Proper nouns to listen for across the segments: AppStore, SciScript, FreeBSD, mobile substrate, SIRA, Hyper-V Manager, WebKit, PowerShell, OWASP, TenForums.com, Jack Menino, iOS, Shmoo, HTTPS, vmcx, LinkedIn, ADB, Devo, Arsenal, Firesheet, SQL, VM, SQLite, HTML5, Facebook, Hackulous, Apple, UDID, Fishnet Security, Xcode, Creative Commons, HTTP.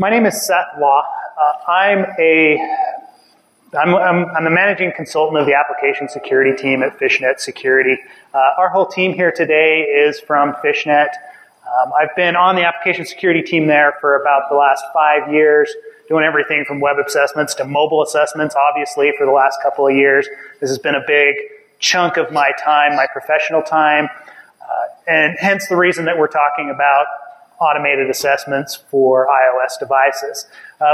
My name is Seth Law. I'm the managing consultant of the application security team at Fishnet Security. Our whole team here today is from Fishnet. I've been on the application security team there for about the last 5 years, doing everything from web assessments to mobile assessments, obviously, for the last couple of years. This has been a big chunk of my time, my professional time, and hence the reason that we're talking about automated assessments for iOS devices.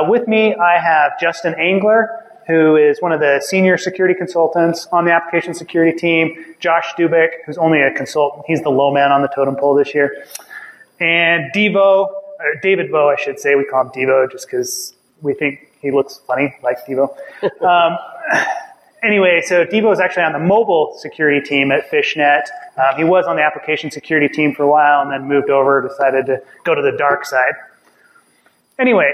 With me, I have Justin Engler, who is one of the senior security consultants on the application security team, Josh Dubick, who's only a consultant. He's the low man on the totem pole this year. And Devo, or David Vo, I should say. We call him Devo just because we think he looks funny like Devo. Anyway, so Devo is actually on the mobile security team at Fishnet. He was on the application security team for a while and then moved over, decided to go to the dark side. Anyway,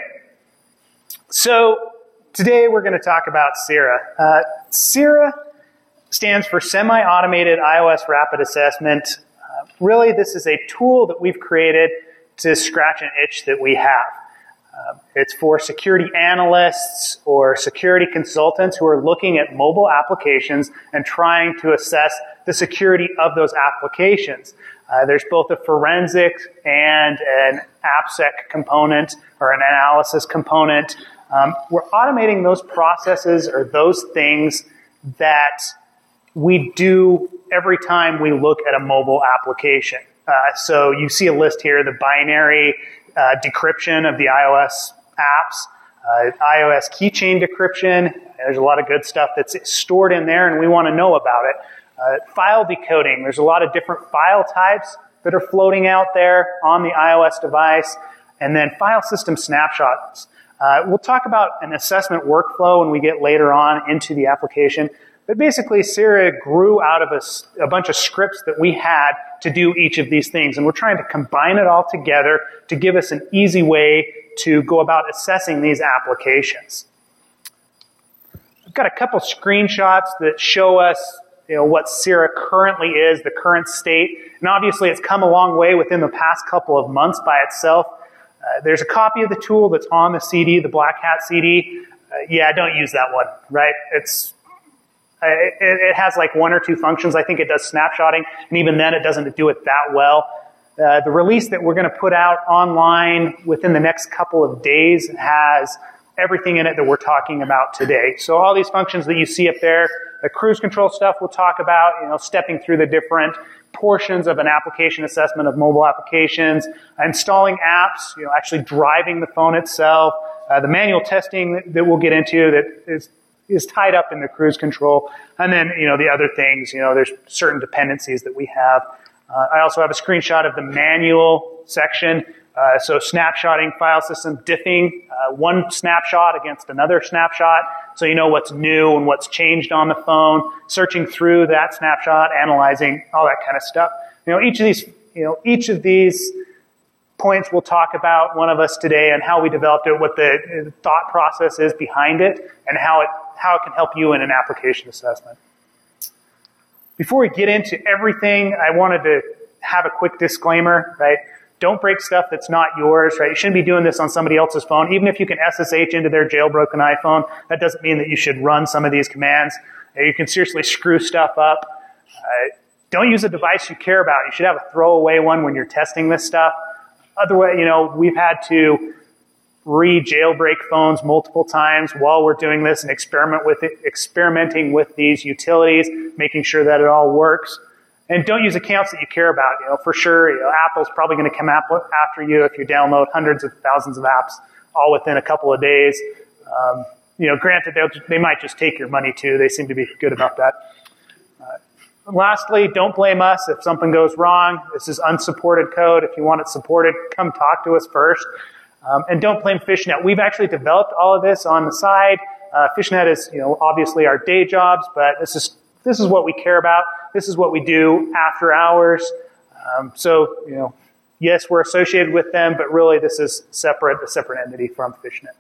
so today we're going to talk about SIRA. SIRA stands for Semi-Automated iOS Rapid Assessment. Really, this is a tool that we've created to scratch an itch that we have. It's for security analysts or security consultants who are looking at mobile applications and trying to assess the security of those applications. There's both a forensic and an AppSec component or an analysis component. We're automating those processes or those things that we do every time we look at a mobile application. So you see a list here, the binary decryption of the iOS apps, iOS keychain decryption. There's a lot of good stuff that's stored in there, and we want to know about it. File decoding. There's a lot of different file types that are floating out there on the iOS device. And then file system snapshots. We'll talk about an assessment workflow when we get later on into the application. But basically, SIRA grew out of a bunch of scripts that we had to do each of these things. And we're trying to combine it all together to give us an easy way to go about assessing these applications. I've got a couple screenshots that show us what SIRA currently is, the current state. And obviously, it's come a long way within the past couple of months by itself. There's a copy of the tool that's on the CD, the Black Hat CD. Yeah, don't use that one, right? It has like one or two functions. I think it does snapshotting, and even then it doesn't do it that well. The release that we're going to put out online within the next couple of days has everything in it that we're talking about today. So all these functions that you see up there, the cruise control stuff we'll talk about, stepping through the different portions of an application assessment of mobile applications, installing apps, actually driving the phone itself, the manual testing that we'll get into that is tied up in the cruise control, and then the other things, there's certain dependencies that we have. I also have a screenshot of the manual section, so snapshotting, file system, diffing, one snapshot against another snapshot, so you know what's new and what's changed on the phone, searching through that snapshot, analyzing, all that kind of stuff. Each of these points we'll talk about, one of us today, and how we developed it, what the thought process is behind it, and how it can help you in an application assessment. Before we get into everything, I wanted to have a quick disclaimer, right? Don't break stuff that's not yours, right? You shouldn't be doing this on somebody else's phone. Even if you can SSH into their jailbroken iPhone, that doesn't mean that you should run some of these commands. You can seriously screw stuff up. Don't use a device you care about. You should have a throwaway one when you're testing this stuff. Otherwise, we've had to re-jailbreak phones multiple times while we're doing this and experimenting with these utilities, making sure that it all works. And don't use accounts that you care about. For sure, Apple's probably going to come after you if you download hundreds of thousands of apps all within a couple of days. Granted, they might just take your money too. They seem to be good about that. Lastly, don't blame us if something goes wrong. This is unsupported code. If you want it supported, come talk to us first. And don't blame Fishnet. We've actually developed all of this on the side. Fishnet is, obviously our day jobs, but this is what we care about. This is what we do after hours. Yes, we're associated with them, but really this is a separate entity from Fishnet.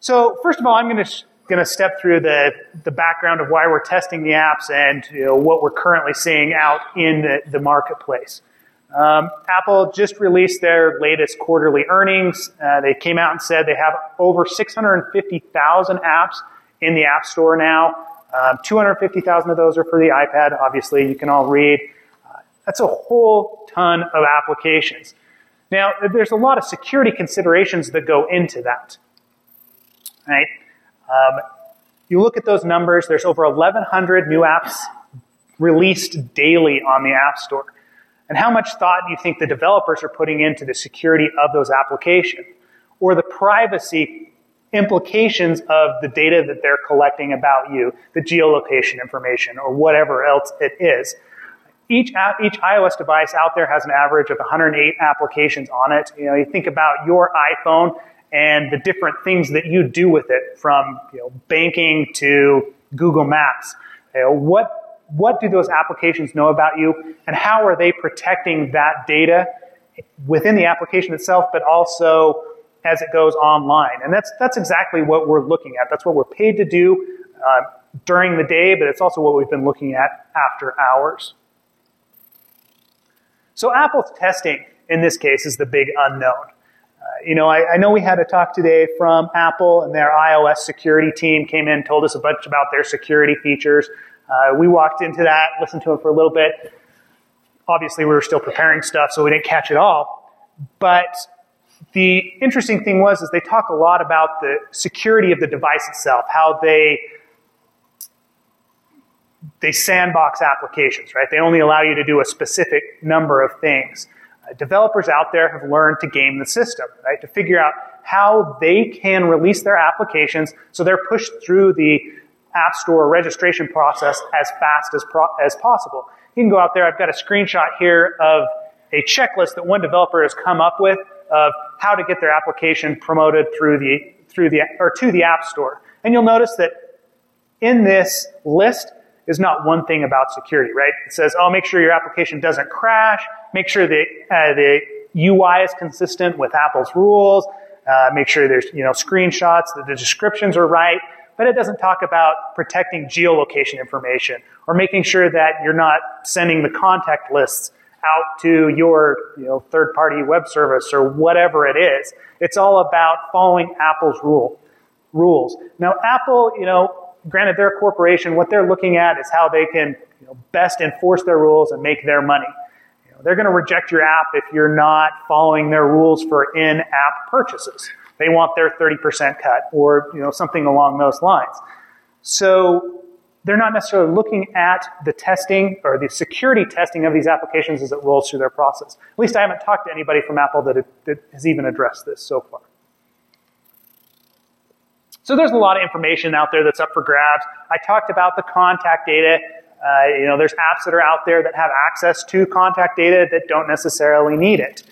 So first of all, I'm going to step through the background of why we're testing the apps and what we're currently seeing out in the marketplace. Apple just released their latest quarterly earnings. They came out and said they have over 650,000 apps in the App Store now. 250,000 of those are for the iPad, obviously, you can all read. That's a whole ton of applications. Now, there's a lot of security considerations that go into that, right? You look at those numbers, there's over 1,100 new apps released daily on the App Store. And how much thought do you think the developers are putting into the security of those applications, or the privacy implications of the data that they're collecting about you, the geolocation information, or whatever else it is? Each iOS device out there has an average of 108 applications on it. You know, you think about your iPhone and the different things that you do with it, from banking to Google Maps. What do those applications know about you, and how are they protecting that data within the application itself, but also as it goes online? And that's exactly what we're looking at. That's what we're paid to do during the day, but it's also what we've been looking at after hours. So Apple's testing, in this case, is the big unknown. I know we had a talk today from Apple, and their iOS security team came in and told us a bunch about their security features. We walked into that, listened to it for a little bit. Obviously, we were still preparing stuff, so we didn't catch it all. But the interesting thing was they talk a lot about the security of the device itself, how they sandbox applications, right? They only allow you to do a specific number of things. Developers out there have learned to game the system, right? To figure out how they can release their applications so they're pushed through the App Store registration process as fast as possible. You can go out there. I've got a screenshot here of a checklist that one developer has come up with of how to get their application promoted to the App Store. And you'll notice that in this list is not one thing about security, right? It says, oh, make sure your application doesn't crash, make sure the UI is consistent with Apple's rules, make sure there's screenshots, that the descriptions are right. But it doesn't talk about protecting geolocation information or making sure that you're not sending the contact lists out to your third-party web service or whatever it is. It's all about following Apple's rules. Now, Apple, granted they're a corporation, what they're looking at is how they can best enforce their rules and make their money. They're going to reject your app if you're not following their rules for in-app purchases. They want their 30% cut or something along those lines. So they're not necessarily looking at the testing or the security testing of these applications as it rolls through their process. At least I haven't talked to anybody from Apple that has even addressed this so far. So there's a lot of information out there that's up for grabs. I talked about the contact data. There's apps that are out there that have access to contact data that don't necessarily need it.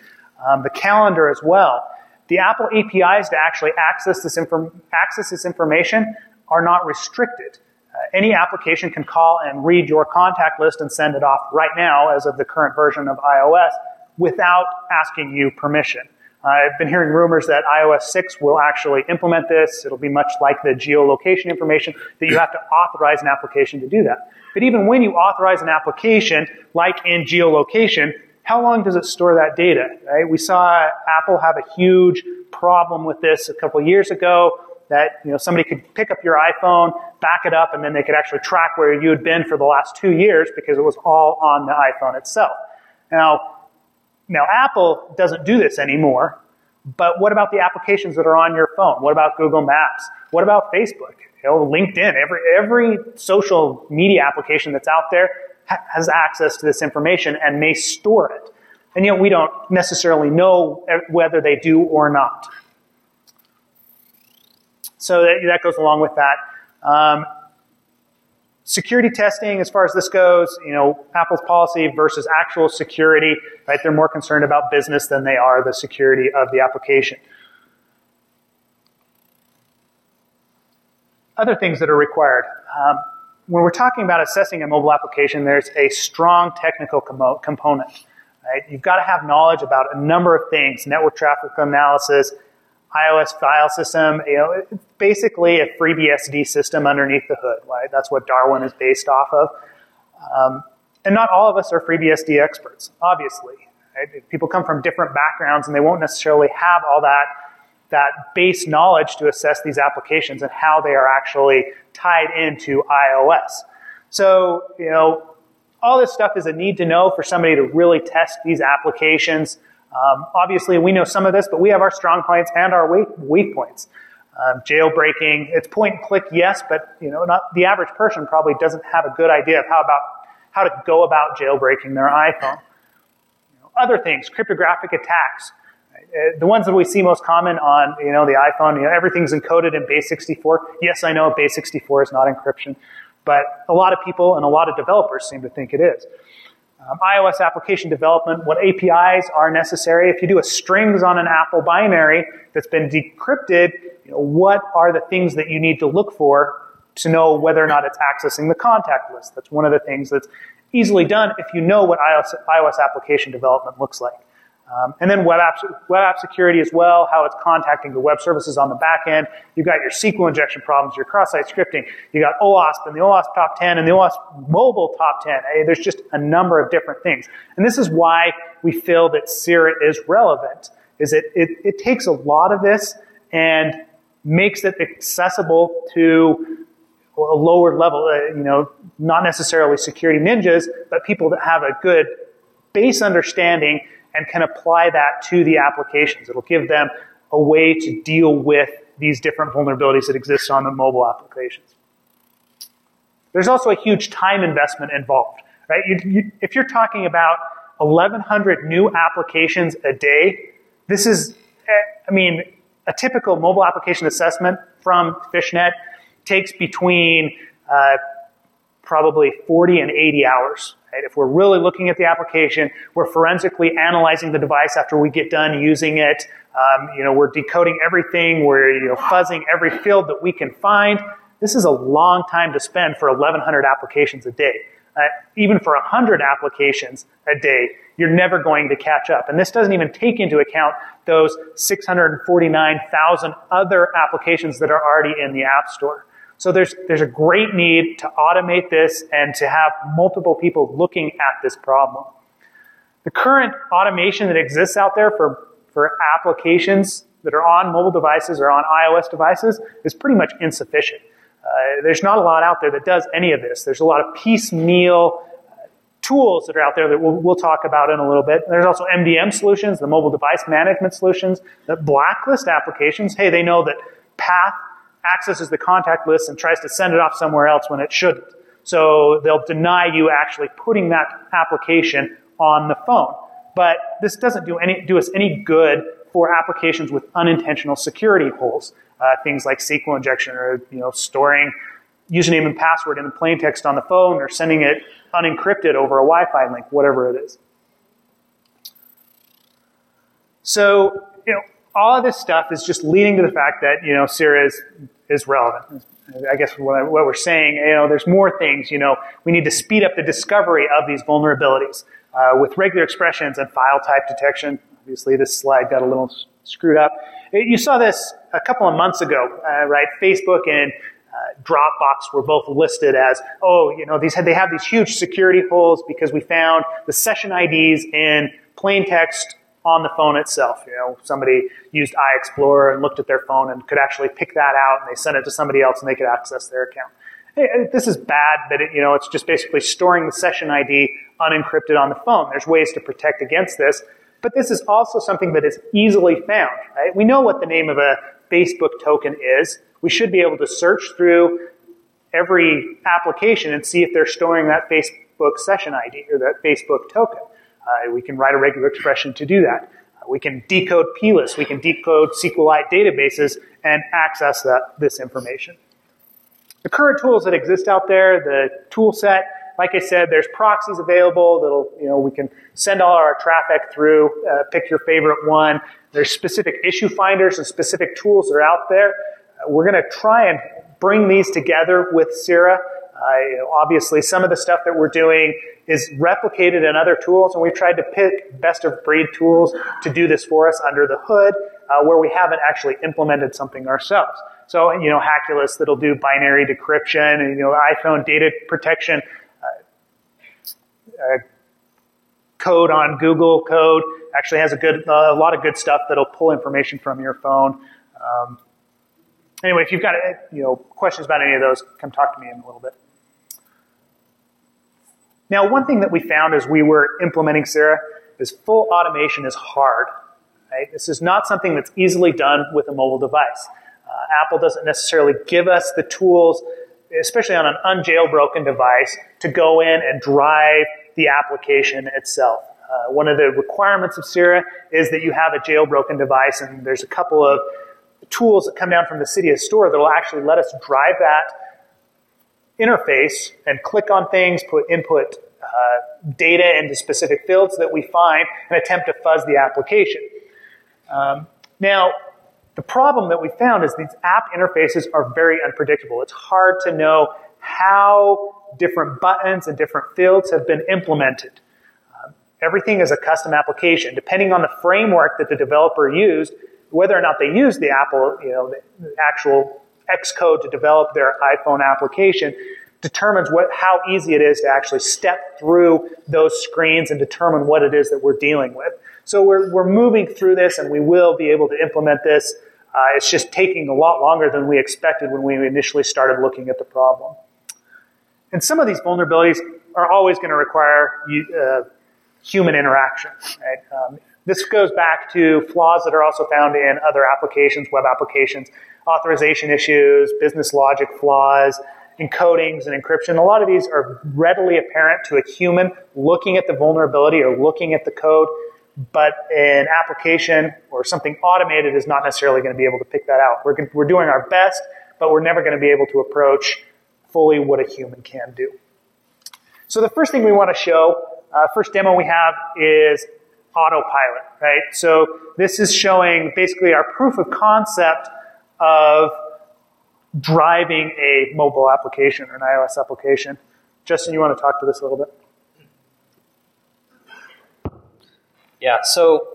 The calendar as well. The Apple APIs to actually access this information are not restricted. Any application can call and read your contact list and send it off right now as of the current version of iOS without asking you permission. I've been hearing rumors that iOS 6 will actually implement this. It'll be much like the geolocation information that you have to authorize an application to do that. But even when you authorize an application, like in geolocation, how long does it store that data, right? We saw Apple have a huge problem with this a couple years ago, that somebody could pick up your iPhone, back it up, and then they could actually track where you had been for the last 2 years because it was all on the iPhone itself. Now Apple doesn't do this anymore, but what about the applications that are on your phone? What about Google Maps? What about Facebook? LinkedIn, every social media application that's out there has access to this information and may store it. And we don't necessarily know whether they do or not. So that goes along with that. Security testing, as far as this goes, Apple's policy versus actual security, right? They're more concerned about business than they are the security of the application. Other things that are required. When we're talking about assessing a mobile application, there's a strong technical component, right? You've got to have knowledge about a number of things: network traffic analysis, iOS file system. It's basically a FreeBSD system underneath the hood, right? That's what Darwin is based off of. And not all of us are FreeBSD experts, obviously. Right? People come from different backgrounds and they won't necessarily have all that base knowledge to assess these applications and how they are actually tied into iOS. So, you know, all this stuff is a need to know for somebody to really test these applications. Obviously, we know some of this, but we have our strong points and our weak points. Jailbreaking, it's point and click, yes, but you know, not the average person probably doesn't have a good idea of how to go about jailbreaking their iPhone. You know, other things, cryptographic attacks, right? The ones that we see most common on the iPhone. You know, everything's encoded in base64. Yes, I know base64 is not encryption, but a lot of people and a lot of developers seem to think it is. iOS application development, what APIs are necessary. If you do a strings on an Apple binary that's been decrypted, what are the things that you need to look for to know whether or not it's accessing the contact list? That's one of the things that's easily done if you know what iOS application development looks like. And then web app security as well, how it's contacting the web services on the back end. You've got your SQL injection problems, your cross-site scripting. You've got OWASP and the OWASP top 10 and the OWASP mobile top 10. There's just a number of different things. And this is why we feel that SIRA is relevant, is it takes a lot of this and makes it accessible to a lower level, not necessarily security ninjas, but people that have a good base understanding and can apply that to the applications. It'll give them a way to deal with these different vulnerabilities that exist on the mobile applications. There's also a huge time investment involved, right? If you're talking about 1,100 new applications a day, this is, I mean, a typical mobile application assessment from Fishnet takes between probably 40 and 80 hours. Right? If we're really looking at the application, we're forensically analyzing the device after we get done using it. We're decoding everything. We're fuzzing every field that we can find. This is a long time to spend for 1,100 applications a day. Even for 100 applications a day, you're never going to catch up. And this doesn't even take into account those 649,000 other applications that are already in the App Store. So there's a great need to automate this and to have multiple people looking at this problem. The current automation that exists out there for applications that are on mobile devices or on iOS devices is pretty much insufficient. There's not a lot out there that does any of this. There's a lot of piecemeal tools that are out there that we'll talk about in a little bit. There's also MDM solutions, the mobile device management solutions, that blacklist applications. Hey, they know that path accesses the contact list and tries to send it off somewhere else when it shouldn't. So they'll deny you actually putting that application on the phone. But this doesn't do us any good for applications with unintentional security holes, things like SQL injection or storing username and password in plain text on the phone or sending it unencrypted over a Wi-Fi link, whatever it is. So, all of this stuff is just leading to the fact that, SIRA is relevant. I guess what we're saying, there's more things, we need to speed up the discovery of these vulnerabilities with regular expressions and file type detection. Obviously, this slide got a little screwed up. You saw this a couple of months ago, right? Facebook and Dropbox were both listed as, they have these huge security holes because we found the session IDs in plain text on the phone itself. Somebody used iExplorer and looked at their phone and could actually pick that out, and they sent it to somebody else and they could access their account. This is bad, but it's just basically storing the session ID unencrypted on the phone. There's ways to protect against this, but this is also something that is easily found, right? We know what the name of a Facebook token is. We should be able to search through every application and see if they're storing that Facebook session ID or that Facebook token. We can write a regular expression to do that. We can decode plist. We can decode SQLite databases and access this information. The current tools that exist out there, the tool set, like I said, there's proxies available that'll, we can send all our traffic through, pick your favorite one. There's specific issue finders and specific tools that are out there. We're going to try and bring these together with SIRA. Obviously, some of the stuff that we're doing is replicated in other tools, and we've tried to pick best-of-breed tools to do this for us under the hood, where we haven't actually implemented something ourselves. So, Hackulous that'll do binary decryption, and iPhone data protection, code on Google Code. Actually has a lot of good stuff that'll pull information from your phone. Anyway, if you've got questions about any of those, come talk to me in a little bit. Now, one thing that we found as we were implementing SIRA is full automation is hard. Right? This is not something that's easily done with a mobile device. Apple doesn't necessarily give us the tools, especially on an unjailbroken device, to go in and drive the application itself. One of the requirements of SIRA is that you have a jailbroken device, and there's a couple of tools that come down from the Cydia store that will actually let us drive that interface and click on things, put input data into specific fields that we find, and attempt to fuzz the application. Now, the problem that we found is these app interfaces are very unpredictable. It's hard to know how different buttons and different fields have been implemented. Everything is a custom application. Depending on the framework that the developer used, whether or not they use the Apple, the actual Xcode to develop their iPhone application, determines how easy it is to actually step through those screens and determine what it is that we're dealing with. So we're moving through this, and we will be able to implement this. It's just taking a lot longer than we expected when we initially started looking at the problem. And some of these vulnerabilities are always going to require human interaction. Right? This goes back to flaws that are also found in other applications, web applications, authorization issues, business logic flaws, encodings and encryption. A lot of these are readily apparent to a human looking at the vulnerability or looking at the code, but an application or something automated is not necessarily going to be able to pick that out. We're doing our best, but we're never going to be able to approach fully what a human can do. So the first thing we want to show, first demo we have is autopilot, right? So this is showing basically our proof of concept of driving a mobile application or an iOS application. Justin, you want to talk to this a little bit? Yeah, so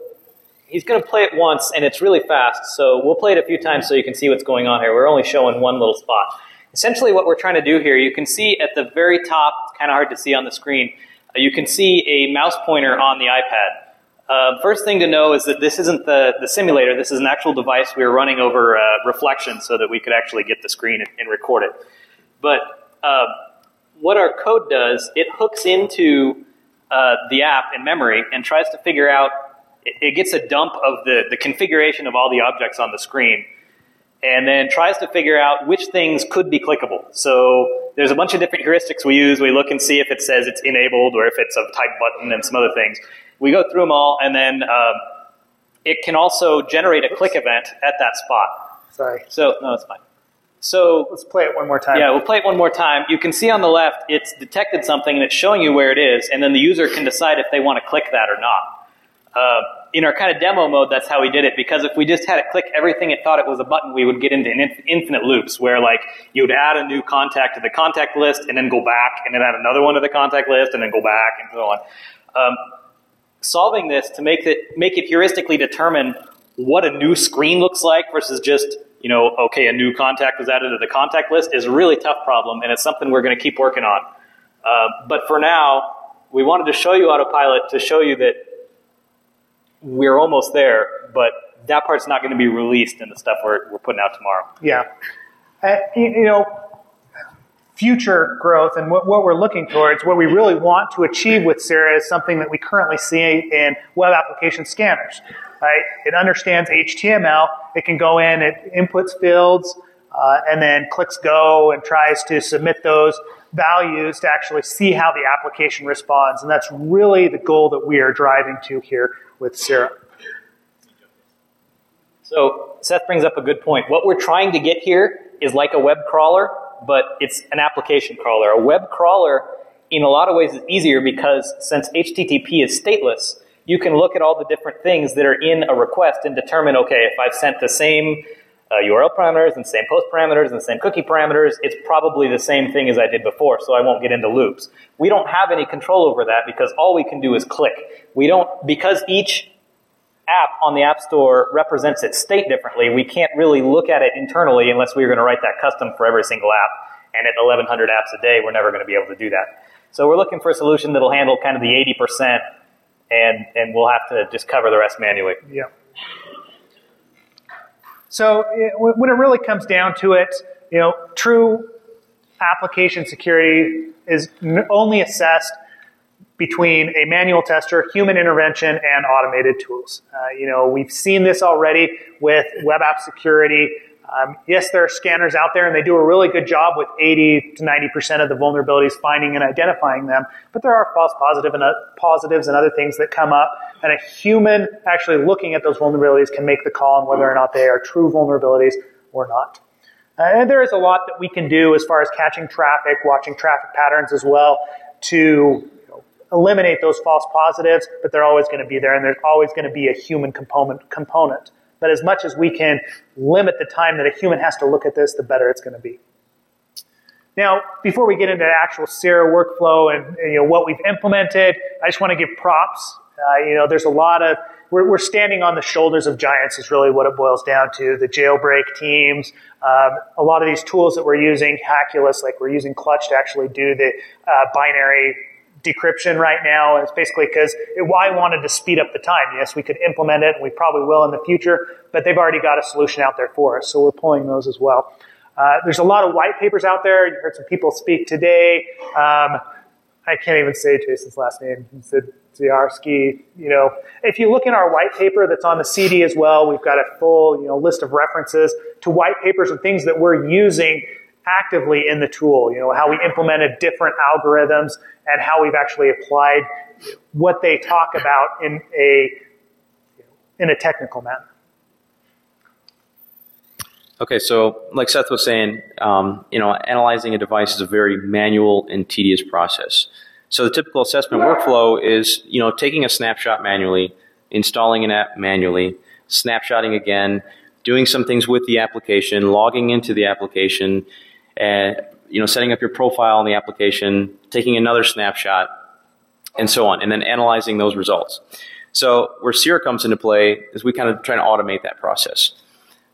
he's going to play it once, and it's really fast. So we'll play it a few times so you can see what's going on here. We're only showing one little spot. Essentially what we're trying to do here, you can see at the very top, it's kind of hard to see on the screen, you can see a mouse pointer on the iPad. First thing to know is that this isn't the simulator. This is an actual device we were running over reflection so that we could actually get the screen and record it. But what our code does, it hooks into the app in memory and tries to figure out, it gets a dump of the configuration of all the objects on the screen, and then tries to figure out which things could be clickable. So there's a bunch of different heuristics we use. We look and see if it says it's enabled or if it's a type button and some other things. We go through them all, and then it can also generate a click event at that spot. Sorry. So, no, it's fine. So let's play it one more time. Yeah, we'll play it one more time. You can see on the left, it's detected something, and it's showing you where it is, and then the user can decide if they want to click that or not. In our kind of demo mode, that's how we did it, because if we just had it click everything it thought it was a button, we would get into infinite loops where, like, you would add a new contact to the contact list and then go back and then add another one to the contact list and then go back and so on. Solving this to make it heuristically determine what a new screen looks like versus just, okay, a new contact was added to the contact list is a really tough problem, and it's something we're going to keep working on. But for now, we wanted to show you autopilot to show you that we're almost there, but that part's not going to be released in the stuff we're putting out tomorrow. Yeah. Future growth and what we're looking towards, what we really want to achieve with SIRA is something that we currently see in web application scanners. Right? It understands HTML. It can go in, it inputs fields, and then clicks go and tries to submit those values to actually see how the application responds. And that's really the goal that we are driving to here with SIRA. So Seth brings up a good point. What we're trying to get here is like a web crawler, but it's an application crawler. A web crawler, in a lot of ways, is easier because since HTTP is stateless, you can look at all the different things that are in a request and determine, okay, if I've sent the same URL parameters and same post parameters and same cookie parameters, it's probably the same thing as I did before, so I won't get into loops. We don't have any control over that because all we can do is click. Because each app on the App Store represents its state differently, we can't really look at it internally unless we were going to write that custom for every single app. And at 1,100 apps a day, we're never going to be able to do that. So we're looking for a solution that'll handle kind of the 80% and we'll have to just cover the rest manually. Yeah. So when it really comes down to it, you know, true application security is only assessed between a manual tester, human intervention, and automated tools. You know, we've seen this already with web app security. Yes, there are scanners out there, and they do a really good job with 80 to 90% of the vulnerabilities, finding and identifying them. But there are false positives and other things that come up, and a human actually looking at those vulnerabilities can make the call on whether or not they are true vulnerabilities or not. And there is a lot that we can do as far as catching traffic, watching traffic patterns as well, to eliminate those false positives, but they're always going to be there, and there's always going to be a human component. But as much as we can limit the time that a human has to look at this, the better it's going to be. Now, before we get into the actual SIRA workflow and you know, what we've implemented, I just want to give props. You know, there's a lot of, we're standing on the shoulders of giants is really what it boils down to. The jailbreak teams, a lot of these tools that we're using, Hackulous, like we're using Clutch to actually do the binary decryption right now, and it's basically because I wanted to speed up the time. Yes, we could implement it, and we probably will in the future, but they've already got a solution out there for us, so we're pulling those as well. There's a lot of white papers out there. You heard some people speak today. I can't even say Jason's last name. He said Ziarski. You know, if you look in our white paper that's on the CD as well, we've got a full list of references to white papers and things that we're using actively in the tool, you know, how we implemented different algorithms and how we've actually applied what they talk about in a technical manner. Okay, so like Seth was saying, you know, analyzing a device is a very manual and tedious process. So the typical assessment workflow is, you know, taking a snapshot manually, installing an app manually, snapshotting again, doing some things with the application, logging into the application, and you know, setting up your profile in the application, taking another snapshot, and so on, and then analyzing those results. So where SIRA comes into play is we kind of try to automate that process.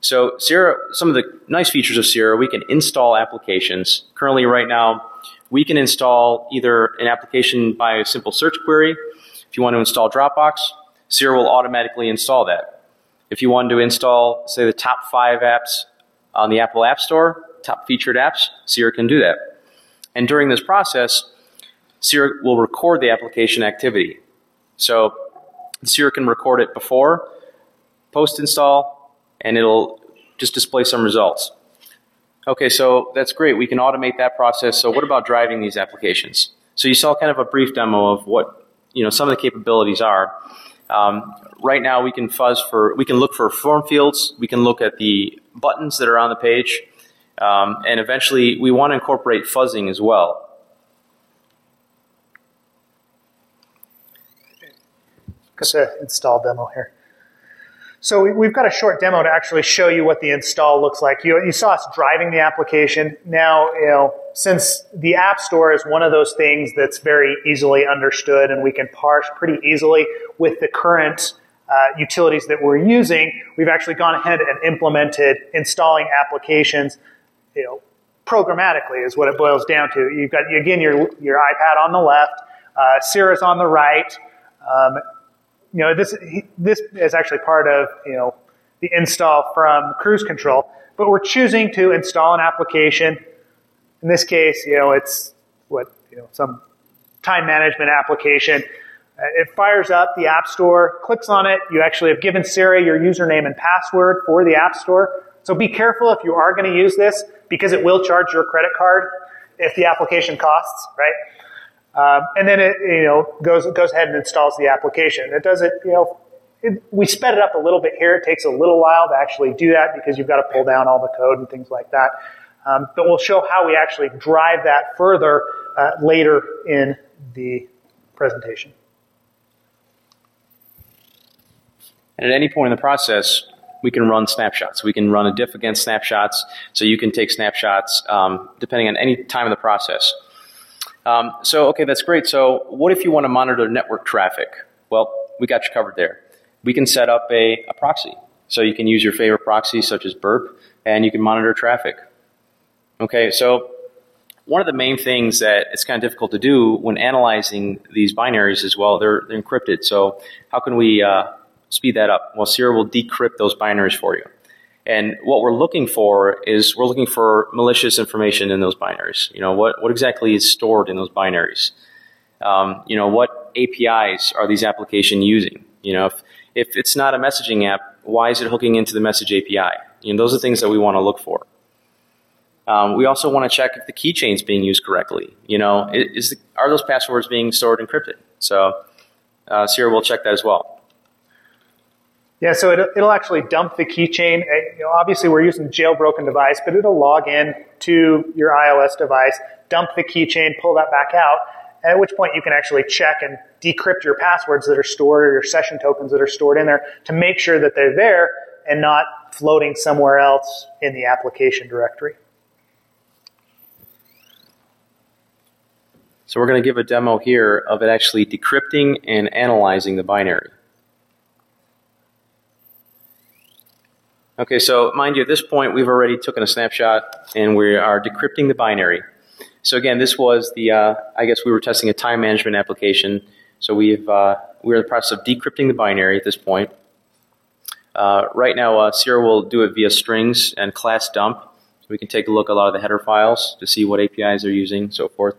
So SIRA, some of the nice features of SIRA, we can install applications. Currently right now, we can install either an application by a simple search query. If you want to install Dropbox, SIRA will automatically install that. If you want to install, say, the top 5 apps on the Apple App Store, top featured apps, SIRA can do that. And during this process, SIRA will record the application activity. So SIRA can record it before, post-install, and it'll just display some results. Okay, so that's great. We can automate that process. So what about driving these applications? So you saw kind of a brief demo of what some of the capabilities are. Right now we can look for form fields. We can look at the buttons that are on the page. And eventually, we want to incorporate fuzzing as well. Just an install demo here. So we've got a short demo to actually show you what the install looks like. You saw us driving the application. Now, since the App Store is one of those things that's very easily understood and we can parse pretty easily with the current utilities that we're using, we've actually gone ahead and implemented installing applications, programmatically is what it boils down to. You've got, again, your iPad on the left, SIRA's on the right. This is actually part of, the install from Cruise Control, but we're choosing to install an application. In this case, it's some time management application. It fires up the App Store, clicks on it. You actually have given SIRA your username and password for the App Store. So be careful if you are going to use this, because it will charge your credit card if the application costs, right? And then it goes ahead and installs the application. It does it, we sped it up a little bit here. It takes a little while to actually do that because you've got to pull down all the code and things like that. But we'll show how we actually drive that further later in the presentation. And at any point in the process, we can run snapshots. We can run a diff against snapshots. So you can take snapshots depending on any time of the process. So, okay, that's great. So what if you want to monitor network traffic? Well, we got you covered there. We can set up a proxy. So you can use your favorite proxy, such as Burp, and you can monitor traffic. Okay, so One of the main things that it's kind of difficult to do when analyzing these binaries as well, they're encrypted. So how can we speed that up? Well, SIRA will decrypt those binaries for you. And what we're looking for is we're looking for malicious information in those binaries. You know, what exactly is stored in those binaries? You know, what APIs are these applications using? You know, if it's not a messaging app, why is it hooking into the message API? You know, those are things that we want to look for. We also want to check if the keychain's being used correctly. You know, are those passwords being stored encrypted? So SIRA will check that as well. Yeah, so it'll actually dump the keychain. You know, obviously, we're using a jailbroken device, but it'll log in to your iOS device, dump the keychain, pull that back out, at which point you can actually check and decrypt your passwords that are stored or your session tokens that are stored in there to make sure that they're there and not floating somewhere else in the application directory. So we're going to give a demo here of it actually decrypting and analyzing the binary. Okay, so mind you, at this point, we've already taken a snapshot, and we are decrypting the binary. So again, this was the, I guess we were testing a time management application. So we're in the process of decrypting the binary at this point. Right now, SIRA will do it via strings and class dump. So we can take a look at a lot of the header files to see what APIs they're using, so forth.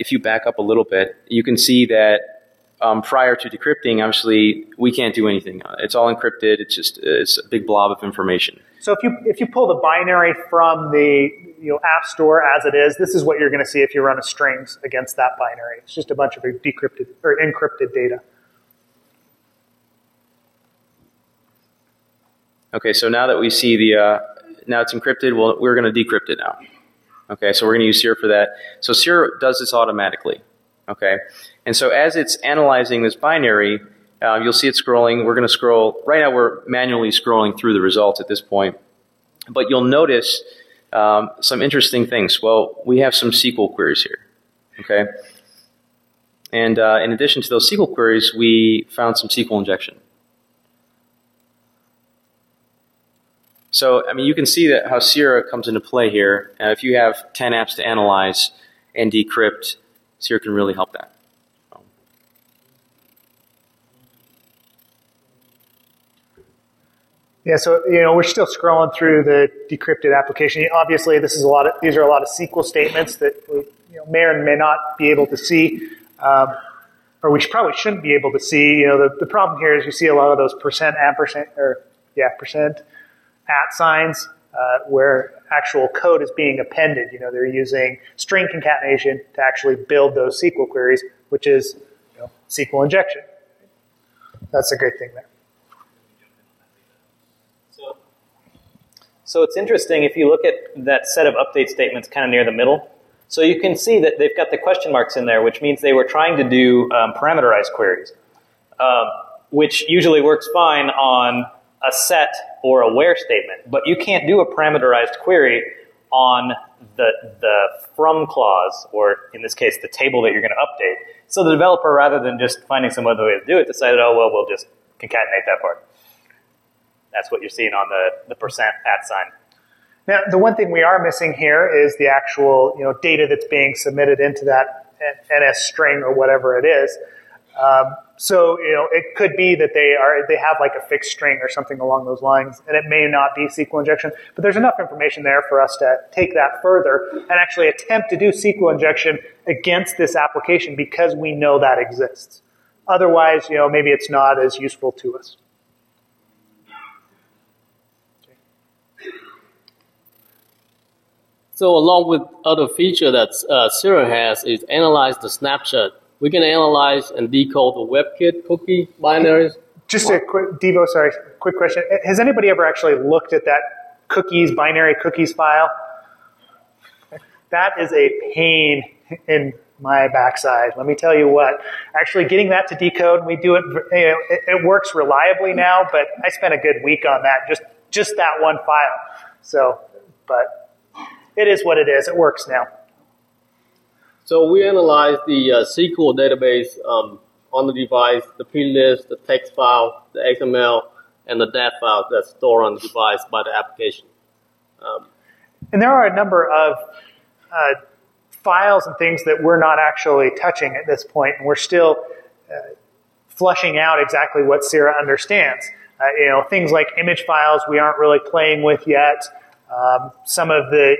If you back up a little bit, you can see that prior to decrypting, obviously, we can't do anything. It's all encrypted. It's just a big blob of information. So if you pull the binary from the App Store as it is, this is what you're going to see if you run a strings against that binary. It's just a bunch of decrypted or encrypted data. Okay, so now that we see the now it's encrypted, well, we're going to decrypt it now. Okay, so we're going to use SIRA for that. So SIRA does this automatically. Okay, and so as it's analyzing this binary, you'll see it scrolling. We're going to scroll. Right now we're manually scrolling through the results at this point. But you'll notice some interesting things. Well, we have some SQL queries here. Okay, and in addition to those SQL queries, we found some SQL injection. So, I mean, you can see that how SIRA comes into play here. If you have 10 apps to analyze and decrypt, SIRA can really help that. Yeah, so we're still scrolling through the decrypted application. Obviously, this is these are a lot of SQL statements that we may or may not be able to see, or we probably shouldn't be able to see. You know, the problem here is you see a lot of those %@signs where actual code is being appended. You know, they're using string concatenation to actually build those SQL queries, which is SQL injection. That's a great thing there. So it's interesting if you look at that set of update statements kind of near the middle. So you can see that they've got the question marks in there, which means they were trying to do parameterized queries, which usually works fine on a set or a where statement, but you can't do a parameterized query on the from clause, or in this case, the table that you're going to update. So the developer, rather than just finding some other way to do it, decided, oh, well, we'll just concatenate that part. That's what you're seeing on the %@ sign. Now, the one thing we are missing here is the actual data that's being submitted into that NS string or whatever it is. So it could be that they have like a fixed string or something along those lines, and it may not be SQL injection, but there's enough information there for us to take that further and actually attempt to do SQL injection against this application because we know that exists. Otherwise, maybe it's not as useful to us. So along with other feature that SIRA has is analyze the snapshot. We can analyze and decode the WebKit cookie binaries. Just a quick, Devo, sorry, quick question. Has anybody ever actually looked at that cookies, binary cookies file? That is a pain in my backside. Let me tell you what. Actually getting that to decode, we do it, it works reliably now, but I spent a good week on that, just that one file. So, but it is what it is. It works now. So we analyze the SQL database on the device, the plist, the text file, the XML, and the DAT file that's stored on the device by the application. And there are a number of files and things that we're not actually touching at this point, and we're still flushing out exactly what SIRA understands. Things like image files we aren't really playing with yet. Some of the,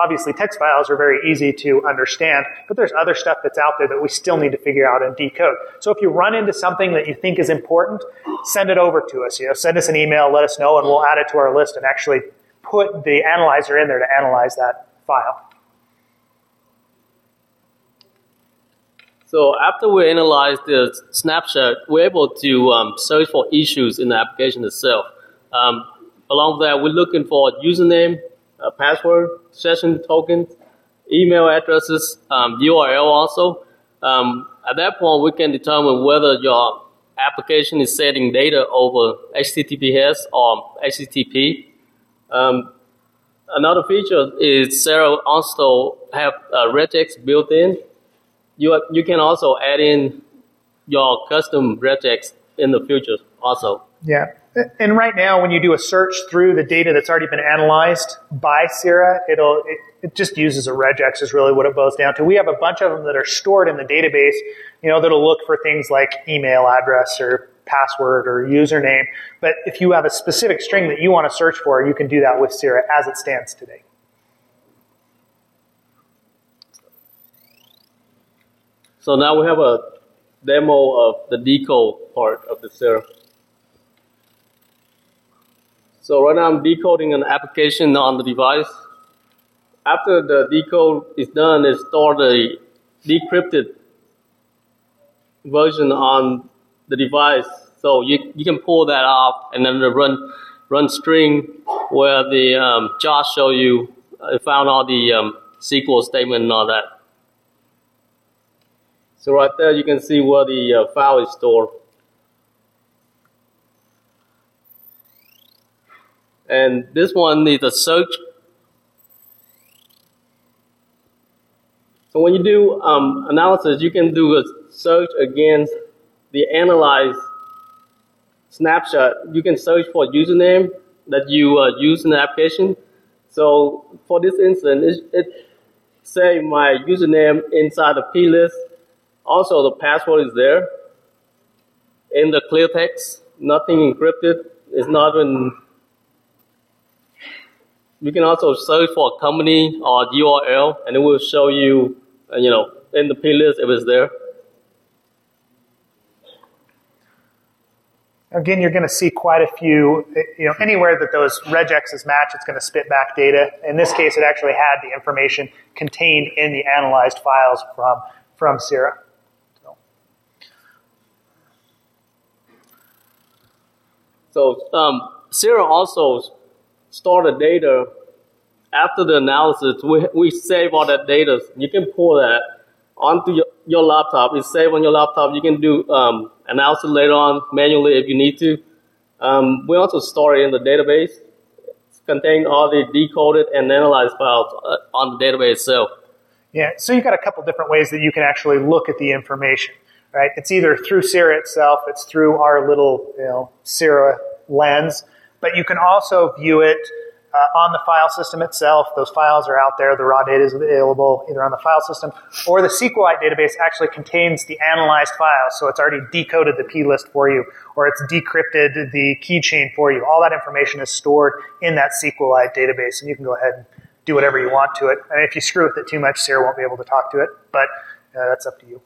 obviously text files are very easy to understand, but there's other stuff that's out there that we still need to figure out and decode. So if you run into something that you think is important, send it over to us. Send us an email, let us know, and we'll add it to our list and actually put the analyzer in there to analyze that file. So after we analyze the snapshot, we're able to search for issues in the application itself. Along with that, we're looking for a username, a password, session tokens, email addresses, URL also. At that point, we can determine whether your application is sending data over HTTPS or HTTP. Another feature is SIRA also have regex built in. You can also add in your custom regex in the future also. Yeah. And right now, when you do a search through the data that's already been analyzed by SIRA, it just uses a regex is really what it boils down to. We have a bunch of them that are stored in the database, that'll look for things like email address or password or username. But if you have a specific string that you want to search for, you can do that with SIRA as it stands today. So now we have a demo of the decode part of the SIRA. So right now I'm decoding an application on the device. After the decode is done, it stores the decrypted version on the device. So you can pull that off and then the run string where the Josh showed you. It found all the SQL statement and all that. So right there, you can see where the file is stored. And this one is a search. So when you do analysis, you can do a search against the analyzed snapshot. You can search for username that you use in the application. So for this instance, it say my username inside the plist. Also, the password is there in the clear text, nothing encrypted. It's not in. You can also search for a company or URL, and it will show you, in the plist if it's there. Again, you're going to see quite a few, anywhere that those regexes match, it's going to spit back data. In this case, it actually had the information contained in the analyzed files from SIRA. So SIRA also stores the data after the analysis. We save all that data. You can pull that onto your laptop. It's saved on your laptop. You can do analysis later on manually if you need to. We also store it in the database. It's contained all the decoded and analyzed files on the database itself. Yeah, so you've got a couple different ways that you can actually look at the information. Right? It's either through SIRA itself, it's through our little SIRA lens, but you can also view it on the file system itself. Those files are out there. The raw data is available either on the file system or the SQLite database actually contains the analyzed files, so it's already decoded the plist for you, or it's decrypted the keychain for you. All that information is stored in that SQLite database, and you can go ahead and do whatever you want to it. And if you screw with it too much, SIRA won't be able to talk to it, but that's up to you.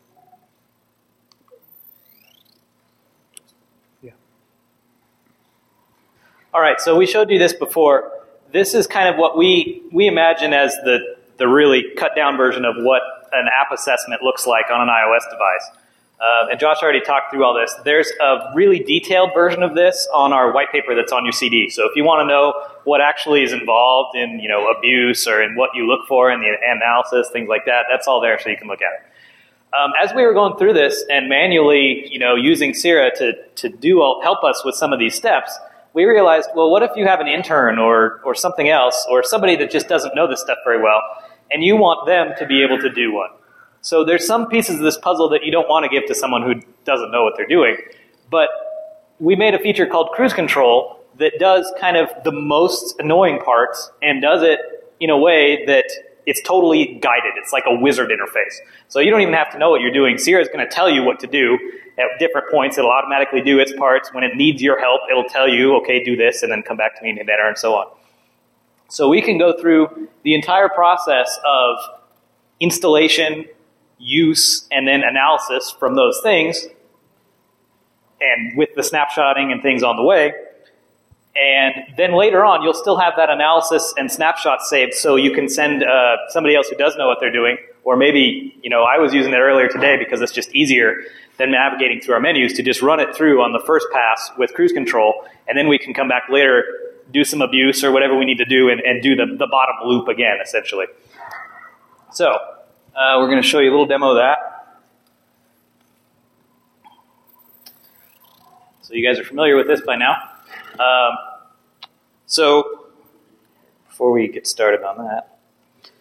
All right, so we showed you this before. This is kind of what we imagine as the really cut-down version of what an app assessment looks like on an iOS device. And Josh already talked through all this. There's a really detailed version of this on our white paper that's on your CD. So if you want to know what actually is involved in abuse or in what you look for in the analysis, things like that, that's all there so you can look at it. As we were going through this and manually using SIRA to help us with some of these steps, we realized, well, what if you have an intern or something else, or somebody that just doesn't know this stuff very well, and you want them to be able to do one? So there's some pieces of this puzzle that you don't want to give to someone who doesn't know what they're doing, but we made a feature called Cruise Control that does kind of the most annoying parts and does it in a way that it's totally guided. It's like a wizard interface. So you don't even have to know what you're doing. SIRA is going to tell you what to do at different points. It'll automatically do its parts. When it needs your help, it'll tell you, okay, do this, and then come back to me and hit enter, and so on. So we can go through the entire process of installation, use, and then analysis from those things, and with the snapshotting and things on the way. And then later on, you'll still have that analysis and snapshot saved, so you can send somebody else who does know what they're doing, or maybe, you know, I was using it earlier today because it's just easier than navigating through our menus to just run it through on the first pass with cruise control, and then we can come back later, do some abuse or whatever we need to do, and do the bottom loop again, essentially. So we're going to show you a little demo of that. So you guys are familiar with this by now. So before we get started on that,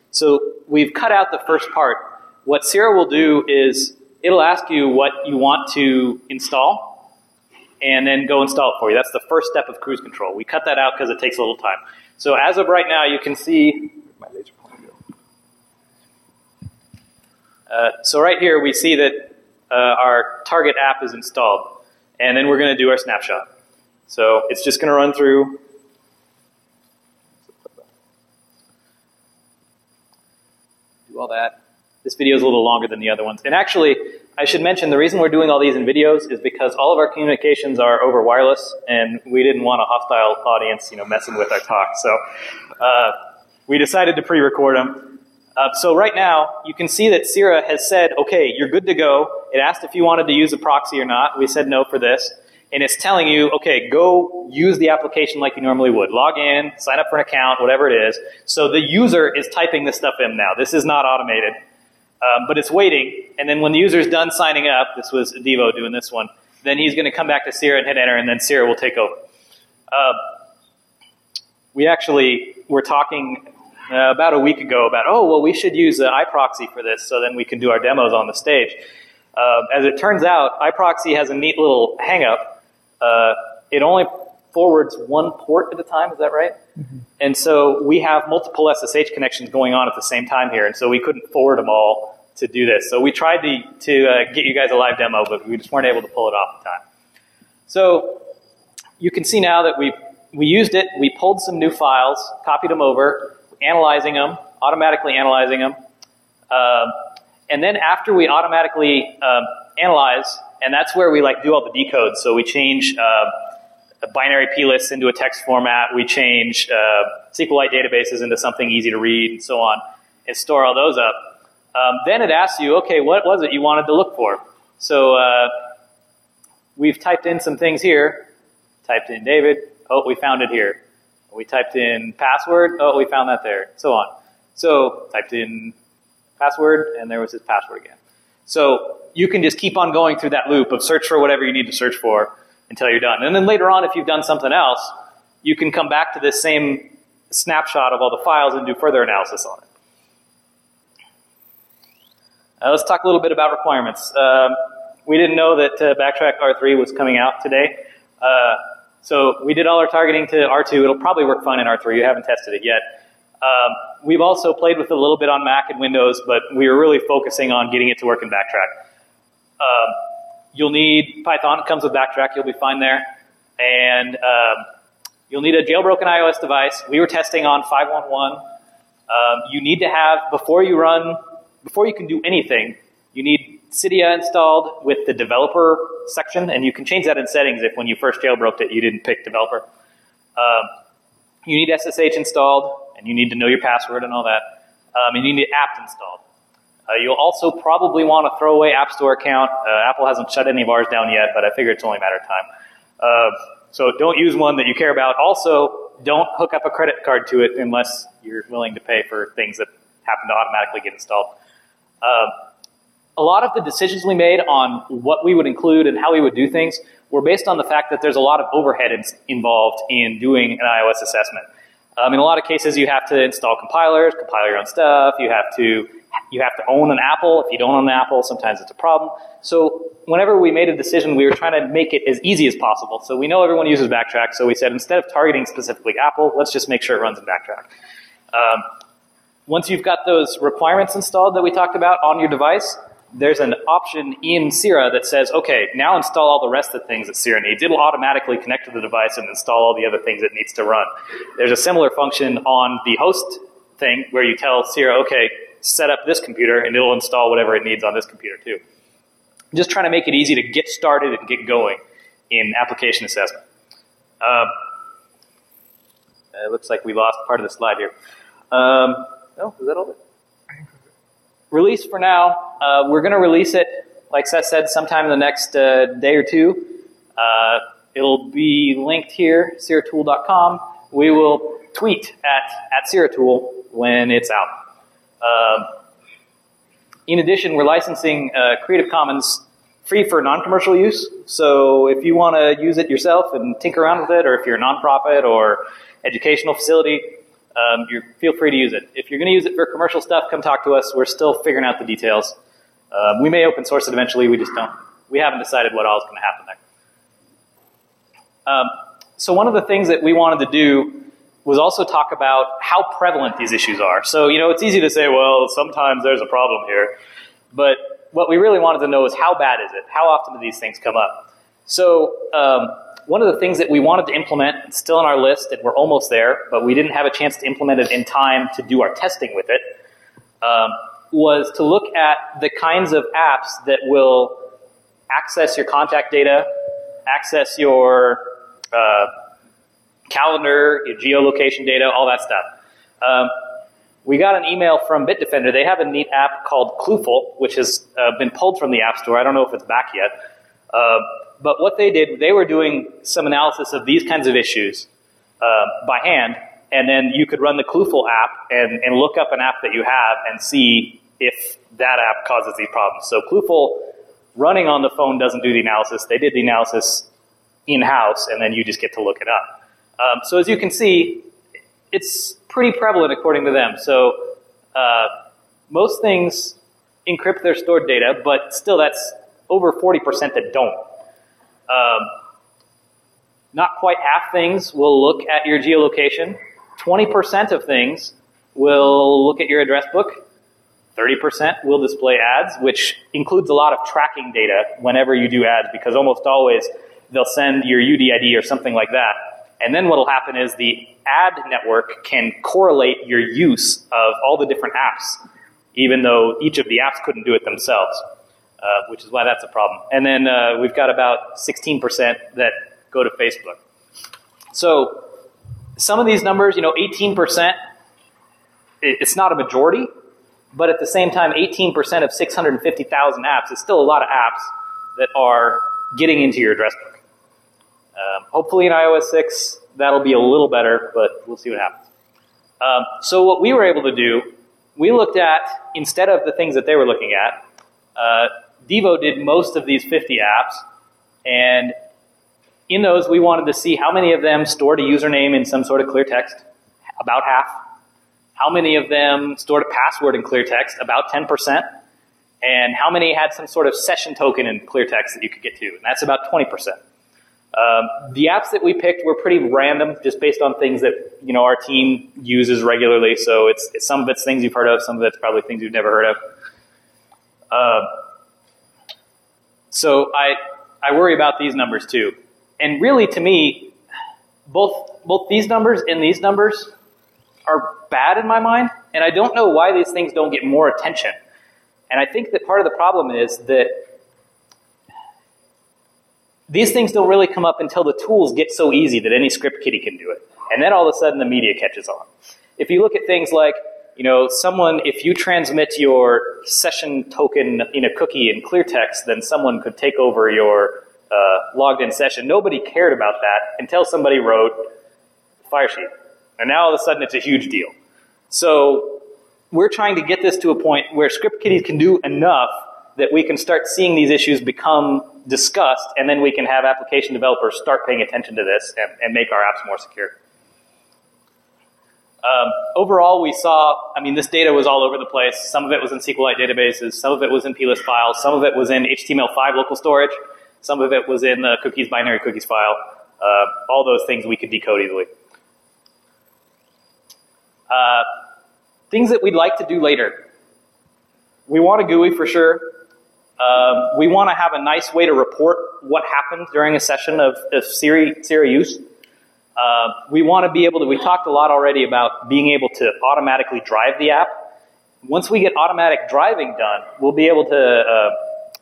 so we've cut out the first part. What SIRA will do is it'll ask you what you want to install and then go install it for you. That's the first step of cruise control. We cut that out because it takes a little time. So as of right now, you can see my laser pointer go. So right here we see that our target app is installed, and then we're going to do our snapshot. So it's just going to run through. Do all that. This video is a little longer than the other ones. And actually, I should mention, the reason we're doing all these in videos is because all of our communications are over wireless, and we didn't want a hostile audience, you know, messing with our talk. So we decided to pre-record them. So right now, you can see that SIRA has said, okay, you're good to go. It asked if you wanted to use a proxy or not. We said no for this. And it's telling you, okay, go use the application like you normally would. Log in, sign up for an account, whatever it is. So the user is typing this stuff in now. This is not automated. But it's waiting. And then when the user's done signing up, this was Devo doing this one, then he's going to come back to SIRA and hit enter, and then SIRA will take over. We actually were talking about a week ago about, oh, well, we should use iProxy for this so then we can do our demos on the stage. As it turns out, iProxy has a neat little hang-up. It only forwards one port at a time, is that right? Mm-hmm. And so we have multiple SSH connections going on at the same time here, and so we couldn't forward them all to do this. So we tried to get you guys a live demo, but we just weren't able to pull it off in time. So you can see now that we used it, we pulled some new files, copied them over, analyzing them, automatically analyzing them, and then after we automatically analyze, and that's where we like do all the decodes. So we change a binary plist into a text format. We change SQLite databases into something easy to read and so on, and store all those up. Then it asks you, okay, what was it you wanted to look for? So we've typed in some things here. Typed in David. Oh, we found it here. We typed in password. Oh, we found that there. So on. So typed in password, and there was his password again. So you can just keep on going through that loop of search for whatever you need to search for until you're done. And then later on, if you've done something else, you can come back to this same snapshot of all the files and do further analysis on it. Let's talk a little bit about requirements. We didn't know that Backtrack R3 was coming out today. So we did all our targeting to R2. It'll probably work fine in R3. You haven't tested it yet. We've also played with it a little bit on Mac and Windows, but we were really focusing on getting it to work in Backtrack. You'll need Python. It comes with Backtrack. You'll be fine there. And you'll need a jailbroken iOS device. We were testing on 5.1.1. You need to have, before you can do anything, you need Cydia installed with the developer section, and you can change that in settings if when you first jailbroke it, you didn't pick developer. You need SSH installed, and you need to know your password and all that. And you need apt installed. You'll also probably want to throw away App Store account. Apple hasn't shut any of ours down yet, but I figure it's only a matter of time. So don't use one that you care about. Also, don't hook up a credit card to it unless you're willing to pay for things that happen to automatically get installed. A lot of the decisions we made on what we would include and how we would do things were based on the fact that there's a lot of overhead involved in doing an iOS assessment. In a lot of cases, you have to install compilers, compile your own stuff. You have to own an Apple. If you don't own an Apple, sometimes it's a problem. So whenever we made a decision, we were trying to make it as easy as possible. So we know everyone uses Backtrack, so we said instead of targeting specifically Apple, let's just make sure it runs in Backtrack. Once you've got those requirements installed that we talked about on your device, there's an option in SIRA that says, okay, now install all the rest of the things that SIRA needs. It'll automatically connect to the device and install all the other things it needs to run. There's a similar function on the host thing where you tell SIRA, okay, set up this computer, and it'll install whatever it needs on this computer too. I'm just trying to make it easy to get started and get going in application assessment. It looks like we lost part of the slide here. No, is that all? Release for now. We're going to release it, like Seth said, sometime in the next day or two. It'll be linked here, siratool.com. We will tweet at siratool when it's out. In addition, we're licensing Creative Commons free for non-commercial use. So if you want to use it yourself and tinker around with it, or if you're a nonprofit or educational facility, feel free to use it. If you're going to use it for commercial stuff, come talk to us. We're still figuring out the details. We may open source it eventually. We haven't decided what all is going to happen there. So one of the things that we wanted to do was also talk about how prevalent these issues are. So, you know, it's easy to say, well, sometimes there's a problem here. But what we really wanted to know is how bad is it? How often do these things come up? So one of the things that we wanted to implement, it's still on our list, and we're almost there, but we didn't have a chance to implement it in time to do our testing with it, was to look at the kinds of apps that will access your contact data, access your calendar, your geolocation data, all that stuff. We got an email from Bitdefender. They have a neat app called Clueful, which has been pulled from the App Store. I don't know if it's back yet. But what they did, they were doing some analysis of these kinds of issues by hand, and then you could run the Clueful app and look up an app that you have and see if that app causes these problems. So Clueful running on the phone doesn't do the analysis. They did the analysis in-house, and then you just get to look it up. So as you can see, it's pretty prevalent according to them. So most things encrypt their stored data, but still that's over 40% that don't. Not quite half things will look at your geolocation. 20% of things will look at your address book. 30% will display ads, which includes a lot of tracking data whenever you do ads, because almost always they'll send your UDID or something like that. And then what will happen is the ad network can correlate your use of all the different apps, even though each of the apps couldn't do it themselves, which is why that's a problem. And then we've got about 16% that go to Facebook. So some of these numbers, you know, 18%, it's not a majority, but at the same time, 18% of 650,000 apps is still a lot of apps that are getting into your address book. Hopefully in iOS 6, that'll be a little better, but we'll see what happens. So what we were able to do, we looked at, instead of the things that they were looking at, Devo did most of these 50 apps, and in those we wanted to see how many of them stored a username in some sort of clear text, about half, how many of them stored a password in clear text, about 10%, and how many had some sort of session token in clear text that you could get to, and that's about 20%. The apps that we picked were pretty random, just based on things that, you know, our team uses regularly. So it's some of it's things you've heard of, some of it's probably things you've never heard of. So I worry about these numbers too. And really, to me, both these numbers and these numbers are bad in my mind. And I don't know why these things don't get more attention. And I think that part of the problem is that these things don't really come up until the tools get so easy that any script kiddie can do it. And then all of a sudden the media catches on. If you look at things like, you know, someone, if you transmit your session token in a cookie in clear text, then someone could take over your logged in session. Nobody cared about that until somebody wrote Firesheet. And now all of a sudden it's a huge deal. So we're trying to get this to a point where script kiddies can do enough that we can start seeing these issues become discussed, and then we can have application developers start paying attention to this and make our apps more secure. Overall, we saw, I mean, this data was all over the place. Some of it was in SQLite databases. Some of it was in plist files. Some of it was in HTML5 local storage. Some of it was in the cookies binary cookies file. All those things we could decode easily. Things that we'd like to do later. We want a GUI for sure. We want to have a nice way to report what happened during a session of SIRA use. We want to be able to, we talked a lot already about being able to automatically drive the app. Once we get automatic driving done, we'll be able to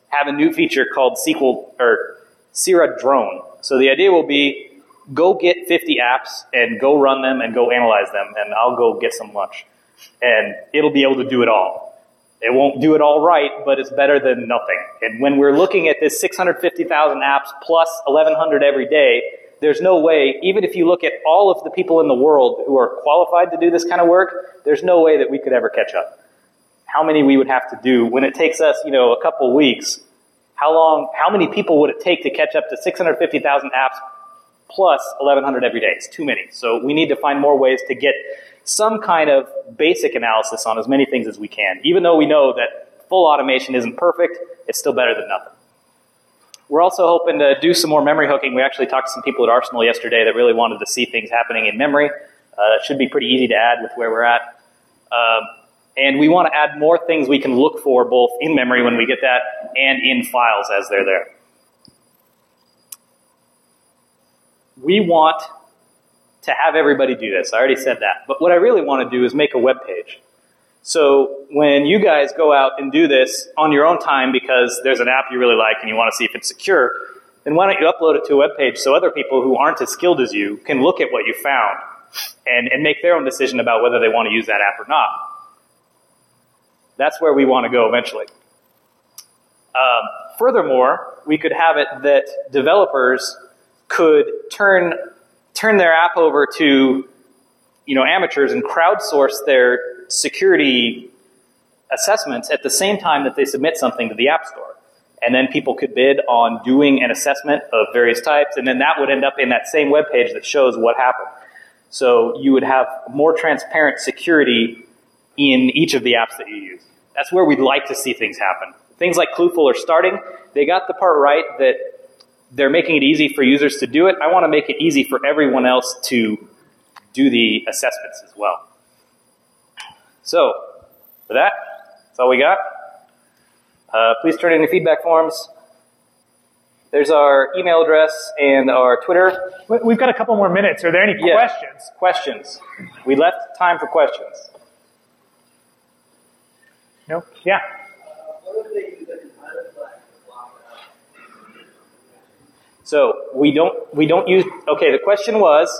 have a new feature called SIRA Drone. So the idea will be, go get 50 apps and go run them and go analyze them, and I'll go get some lunch. And it'll be able to do it all. It won't do it all right, but it's better than nothing. And when we're looking at this 650,000 apps plus 1,100 every day, there's no way, even if you look at all of the people in the world who are qualified to do this kind of work, there's no way that we could ever catch up. How many we would have to do when it takes us, you know, a couple weeks, how many people would it take to catch up to 650,000 apps plus 1,100 every day? It's too many. So we need to find more ways to get some kind of basic analysis on as many things as we can. Even though we know that full automation isn't perfect, it's still better than nothing. We're also hoping to do some more memory hooking. We actually talked to some people at Arsenal yesterday that really wanted to see things happening in memory. That should be pretty easy to add with where we're at. And we want to add more things we can look for both in memory when we get that and in files as they're there. We want to have everybody do this. I already said that. But what I really want to do is make a web page. So when you guys go out and do this on your own time because there's an app you really like and you want to see if it's secure, then why don't you upload it to a web page so other people who aren't as skilled as you can look at what you found and make their own decision about whether they want to use that app or not. That's where we want to go eventually. Furthermore, we could have it that developers could turn their app over to, you know, amateurs and crowdsource their security assessments at the same time that they submit something to the App Store. And then people could bid on doing an assessment of various types, and then that would end up in that same web page that shows what happened. So you would have more transparent security in each of the apps that you use. That's where we'd like to see things happen. Things like Clueful are starting. They got the part right that they're making it easy for users to do it. I want to make it easy for everyone else to do the assessments as well. So, for that, that's all we got. Please turn in your feedback forms. There's our email address and our Twitter. We've got a couple more minutes. Are there any questions? Questions. We left time for questions. No? Yeah. So we don't use. Okay, the question was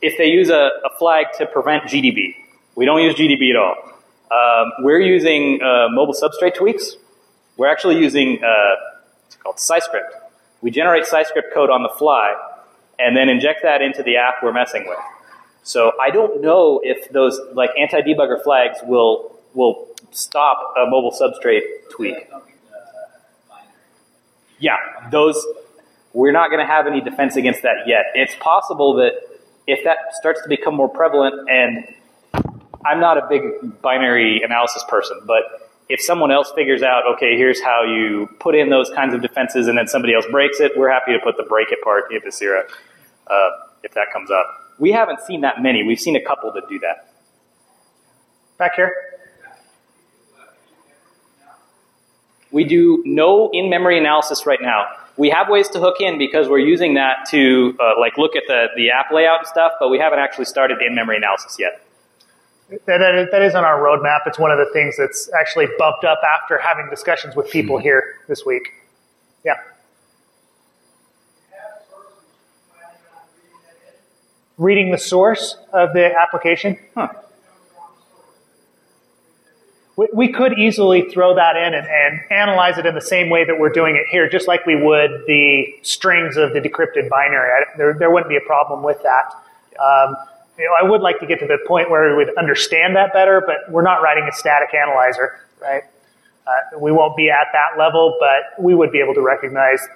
if they use a flag to prevent GDB. We don't use GDB at all. We're using mobile substrate tweaks. We're actually using it's called SciScript. We generate SciScript code on the fly and then inject that into the app we're messing with. So I don't know if those like anti-debugger flags will stop a mobile substrate tweak. Yeah, those, we're not going to have any defense against that yet. It's possible that if that starts to become more prevalent, and I'm not a big binary analysis person, but if someone else figures out, okay, here's how you put in those kinds of defenses and then somebody else breaks it, we're happy to put the break it part into SIRA if that comes up. We haven't seen that many. We've seen a couple that do that. Back here. We do no in-memory analysis right now. We have ways to hook in because we're using that to like look at the app layout and stuff, but we haven't actually started in-memory analysis yet. That is on our roadmap. It's one of the things that's actually bumped up after having discussions with people here this week. Yeah. Reading the source of the application? Huh. We could easily throw that in and analyze it in the same way that we're doing it here, just like we would the strings of the decrypted binary. There wouldn't be a problem with that. You know, I would like to get to the point where we would understand that better, but we're not writing a static analyzer, right? We won't be at that level, but we would be able to recognize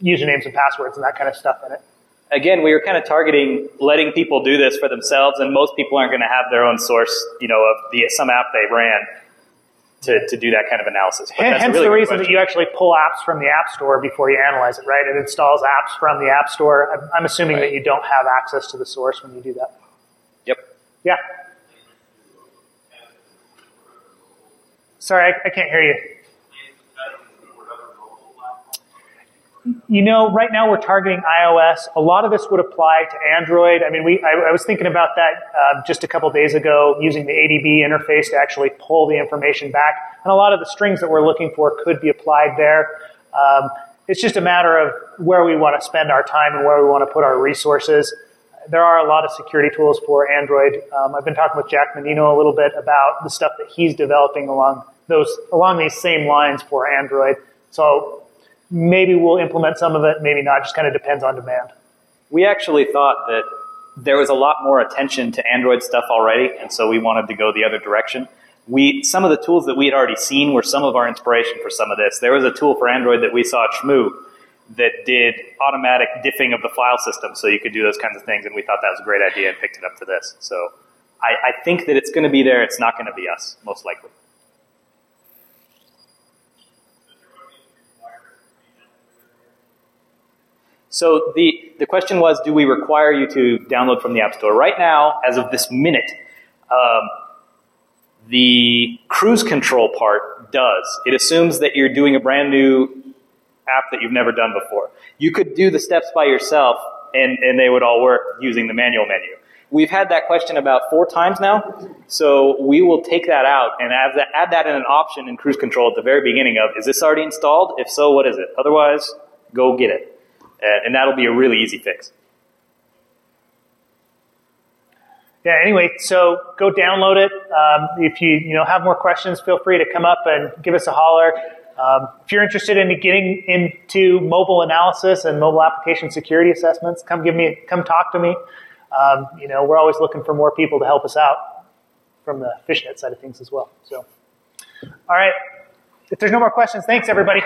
usernames and passwords and that kind of stuff in it. Again, we were kind of targeting letting people do this for themselves, and most people aren't going to have their own source, you know, of some app they ran. To do that kind of analysis. But that's hence really the reason that you actually pull apps from the App Store before you analyze it, right? It installs apps from the App Store. I'm assuming that you don't have access to the source when you do that. Yep. Yeah. Sorry, I can't hear you. You know, right now we're targeting iOS. A lot of this would apply to Android. I mean, I was thinking about that just a couple days ago, using the ADB interface to actually pull the information back. And a lot of the strings that we're looking for could be applied there. It's just a matter of where we want to spend our time and where we want to put our resources. There are a lot of security tools for Android. I've been talking with Jack Menino a little bit about the stuff that he's developing along these same lines for Android. So maybe we'll implement some of it, maybe not. It just kind of depends on demand. We actually thought that there was a lot more attention to Android stuff already, and so we wanted to go the other direction. Some of the tools that we had already seen were some of our inspiration for some of this. There was a tool for Android that we saw at Shmoo that did automatic diffing of the file system, so you could do those kinds of things, and we thought that was a great idea and picked it up for this. So I think that it's going to be there. It's not going to be us, most likely. So the question was, do we require you to download from the App Store? Right now, as of this minute, the cruise control part does. It assumes that you're doing a brand new app that you've never done before. You could do the steps by yourself, and they would all work using the manual menu. We've had that question about 4 times now, so we will take that out and add that in an option in cruise control at the very beginning of, is this already installed? If so, what is it? Otherwise, go get it. And that'll be a really easy fix. Yeah, anyway, so go download it. If you have more questions, feel free to come up and give us a holler. If you're interested in getting into mobile analysis and mobile application security assessments, come talk to me. We're always looking for more people to help us out from the Fishnet side of things as well. So, all right, if there's no more questions, thanks everybody.